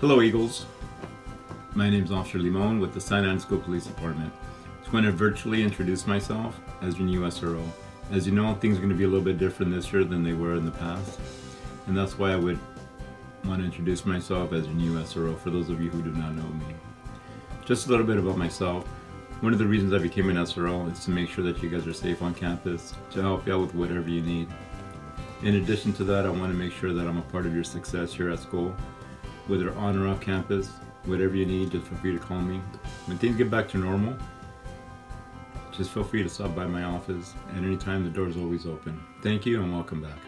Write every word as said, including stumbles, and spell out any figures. Hello Eagles, my name is Officer Limon with the San Francisco Police Department. Just want to virtually introduce myself as your new S R O. As you know, things are going to be a little bit different this year than they were in the past, and that's why I would want to introduce myself as your new S R O for those of you who do not know me. Just a little bit about myself. One of the reasons I became an S R O is to make sure that you guys are safe on campus, to help you out with whatever you need. In addition to that, I want to make sure that I'm a part of your success here at school. Whether on or off campus, whatever you need, just feel free to call me. When things get back to normal, just feel free to stop by my office. At any time, the door's always open. Thank you and welcome back.